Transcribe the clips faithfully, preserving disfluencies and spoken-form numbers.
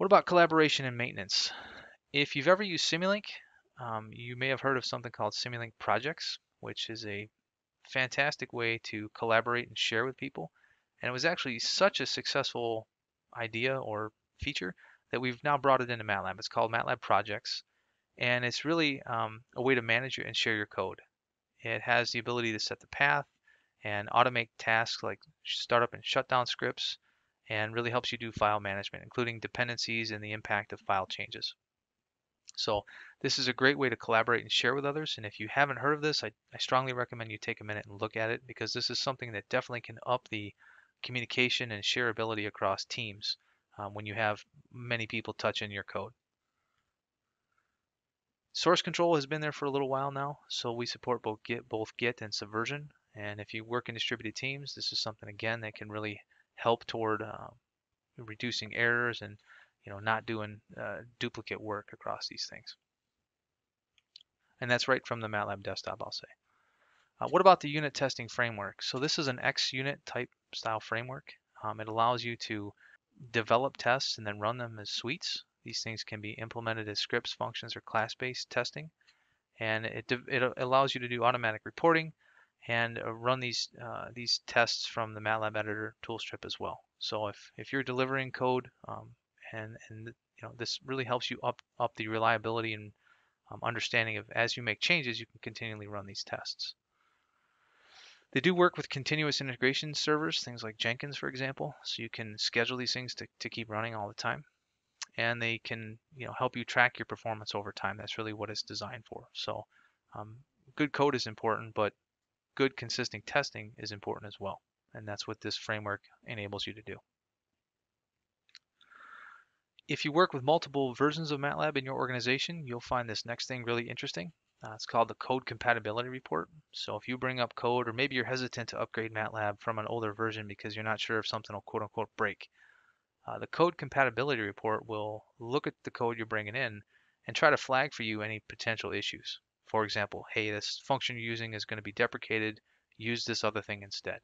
What about collaboration and maintenance? If you've ever used Simulink, um, you may have heard of something called Simulink projects, which is a fantastic way to collaborate and share with people. And it was actually such a successful idea or feature that we've now brought it into MATLAB. It's called MATLAB projects, and it's really um, a way to manage and share your code. It has the ability to set the path and automate tasks like startup and shutdown scripts, and really helps you do file management, including dependencies and the impact of file changes. So this is a great way to collaborate and share with others. And if you haven't heard of this, I, I strongly recommend you take a minute and look at it, because this is something that definitely can up the communication and shareability across teams um, when you have many people touching your code. Source control has been there for a little while now, so we support both Git, both Git and Subversion. And if you work in distributed teams, this is something, again, that can really help toward uh, reducing errors and you know, not doing uh, duplicate work across these things. And that's right from the MATLAB desktop, I'll say. Uh, what about the unit testing framework? So this is an X unit type style framework. Um, it allows you to develop tests and then run them as suites. These things can be implemented as scripts, functions, or class-based testing. And it, it allows you to do automatic reporting and uh, run these, uh, these tests from the MATLAB editor tool strip as well. So if, if you're delivering code, um, And, and you know, this really helps you up, up the reliability and um, understanding of, as you make changes, you can continually run these tests. They do work with continuous integration servers, things like Jenkins, for example, so you can schedule these things to, to keep running all the time. And they can you know, help you track your performance over time. That's really what it's designed for. So um, good code is important, but good consistent testing is important as well. And that's what this framework enables you to do. If you work with multiple versions of MATLAB in your organization, you'll find this next thing really interesting. Uh, it's called the code compatibility report. So if you bring up code, or maybe you're hesitant to upgrade MATLAB from an older version because you're not sure if something will quote unquote break, uh, the code compatibility report will look at the code you're bringing in and try to flag for you any potential issues. For example, hey, this function you're using is going to be deprecated, use this other thing instead.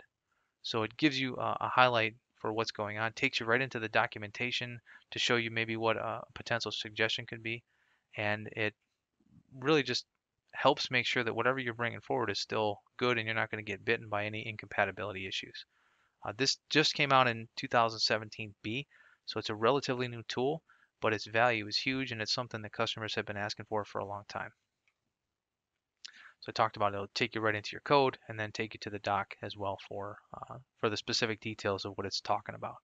So it gives you a, a highlight for what's going on, takes you right into the documentation to show you maybe what a potential suggestion could be, and it really just helps make sure that whatever you're bringing forward is still good and you're not going to get bitten by any incompatibility issues. Uh, this just came out in two thousand seventeen B, so it's a relatively new tool, but its value is huge, and it's something that customers have been asking for for a long time. So I talked about it'll take you right into your code and then take you to the doc as well for, uh, for the specific details of what it's talking about.